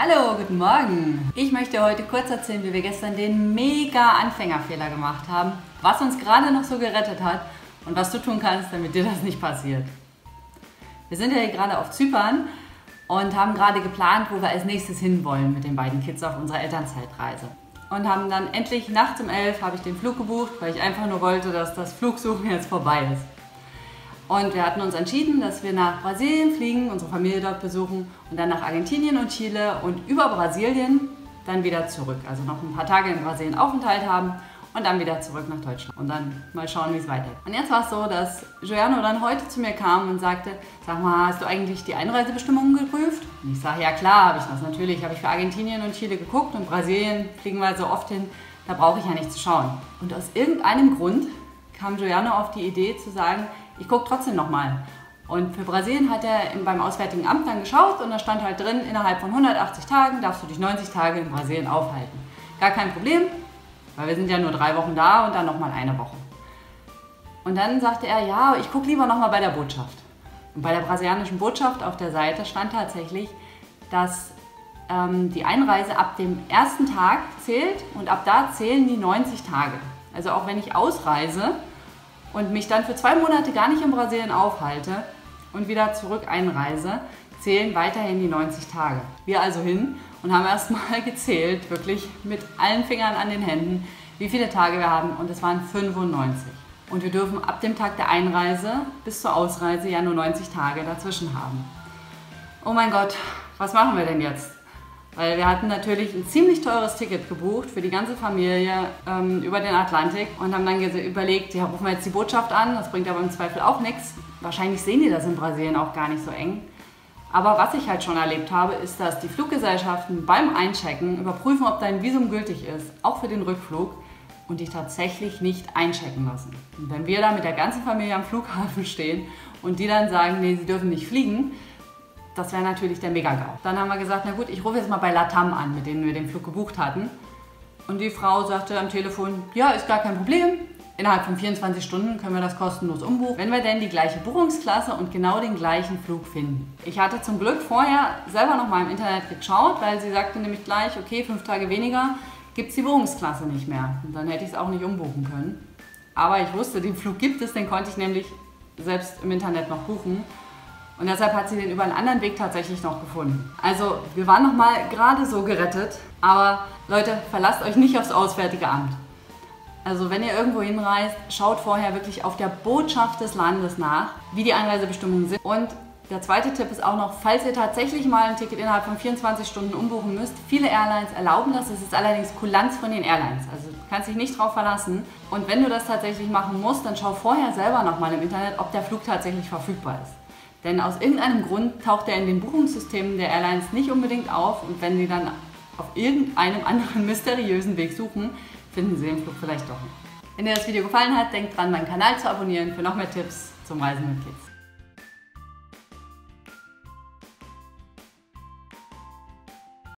Hallo, guten Morgen! Ich möchte heute kurz erzählen, wie wir gestern den mega Anfängerfehler gemacht haben, was uns gerade noch so gerettet hat und was du tun kannst, damit dir das nicht passiert. Wir sind ja hier gerade auf Zypern und haben gerade geplant, wo wir als nächstes hinwollen mit den beiden Kids auf unserer Elternzeitreise. Und haben dann endlich nachts um 11 habe ich den Flug gebucht, weil ich einfach nur wollte, dass das Flugsuchen jetzt vorbei ist. Und wir hatten uns entschieden, dass wir nach Brasilien fliegen, unsere Familie dort besuchen und dann nach Argentinien und Chile und über Brasilien dann wieder zurück. Also noch ein paar Tage in Brasilien Aufenthalt haben und dann wieder zurück nach Deutschland und dann mal schauen, wie es weitergeht. Und jetzt war es so, dass Giuliano dann heute zu mir kam und sagte, sag mal, hast du eigentlich die Einreisebestimmungen geprüft? Und ich sage, ja klar, habe ich das natürlich. Habe ich für Argentinien und Chile geguckt und Brasilien fliegen wir so oft hin, da brauche ich ja nicht zu schauen. Und aus irgendeinem Grund kam Giuliano auf die Idee zu sagen, ich gucke trotzdem nochmal. Und für Brasilien hat er beim Auswärtigen Amt dann geschaut und da stand halt drin, innerhalb von 180 Tagen darfst du dich 90 Tage in Brasilien aufhalten. Gar kein Problem, weil wir sind ja nur 3 Wochen da und dann nochmal 1 Woche. Und dann sagte er, ja, ich gucke lieber nochmal bei der Botschaft. Und bei der brasilianischen Botschaft auf der Seite stand tatsächlich, dass die Einreise ab dem ersten Tag zählt und ab da zählen die 90 Tage. Also auch wenn ich ausreise und mich dann für 2 Monate gar nicht in Brasilien aufhalte und wieder zurück einreise, zählen weiterhin die 90 Tage. Wir also hin und haben erstmal gezählt, wirklich mit allen Fingern an den Händen, wie viele Tage wir haben und es waren 95. Und wir dürfen ab dem Tag der Einreise bis zur Ausreise ja nur 90 Tage dazwischen haben. Oh mein Gott, was machen wir denn jetzt? Weil wir hatten natürlich ein ziemlich teures Ticket gebucht für die ganze Familie über den Atlantik und haben dann überlegt, ja, rufen wir jetzt die Botschaft an, das bringt aber im Zweifel auch nichts. Wahrscheinlich sehen die das in Brasilien auch gar nicht so eng. Aber was ich halt schon erlebt habe, ist, dass die Fluggesellschaften beim Einchecken überprüfen, ob dein Visum gültig ist, auch für den Rückflug, und dich tatsächlich nicht einchecken lassen. Und wenn wir da mit der ganzen Familie am Flughafen stehen und die dann sagen, nee, sie dürfen nicht fliegen, das wäre natürlich der Mega-Gau. Dann haben wir gesagt, na gut, ich rufe jetzt mal bei Latam an, mit denen wir den Flug gebucht hatten. Und die Frau sagte am Telefon, ja, ist gar kein Problem. Innerhalb von 24 Stunden können wir das kostenlos umbuchen, wenn wir denn die gleiche Buchungsklasse und genau den gleichen Flug finden. Ich hatte zum Glück vorher selber noch mal im Internet geschaut, weil sie sagte nämlich gleich, okay, 5 Tage weniger gibt es die Buchungsklasse nicht mehr. Und dann hätte ich es auch nicht umbuchen können. Aber ich wusste, den Flug gibt es, den konnte ich nämlich selbst im Internet noch buchen. Und deshalb hat sie den über einen anderen Weg tatsächlich noch gefunden. Also wir waren noch mal gerade so gerettet, aber Leute, verlasst euch nicht aufs Auswärtige Amt. Also wenn ihr irgendwo hinreist, schaut vorher wirklich auf der Botschaft des Landes nach, wie die Einreisebestimmungen sind. Und der zweite Tipp ist auch noch, falls ihr tatsächlich mal ein Ticket innerhalb von 24 Stunden umbuchen müsst, viele Airlines erlauben das, es ist allerdings Kulanz von den Airlines, also du kannst dich nicht drauf verlassen. Und wenn du das tatsächlich machen musst, dann schau vorher selber noch mal im Internet, ob der Flug tatsächlich verfügbar ist. Denn aus irgendeinem Grund taucht er in den Buchungssystemen der Airlines nicht unbedingt auf und wenn sie dann auf irgendeinem anderen mysteriösen Weg suchen, finden sie den Flug vielleicht doch nicht. Wenn dir das Video gefallen hat, denkt dran, meinen Kanal zu abonnieren für noch mehr Tipps zum Reisen mit Kids.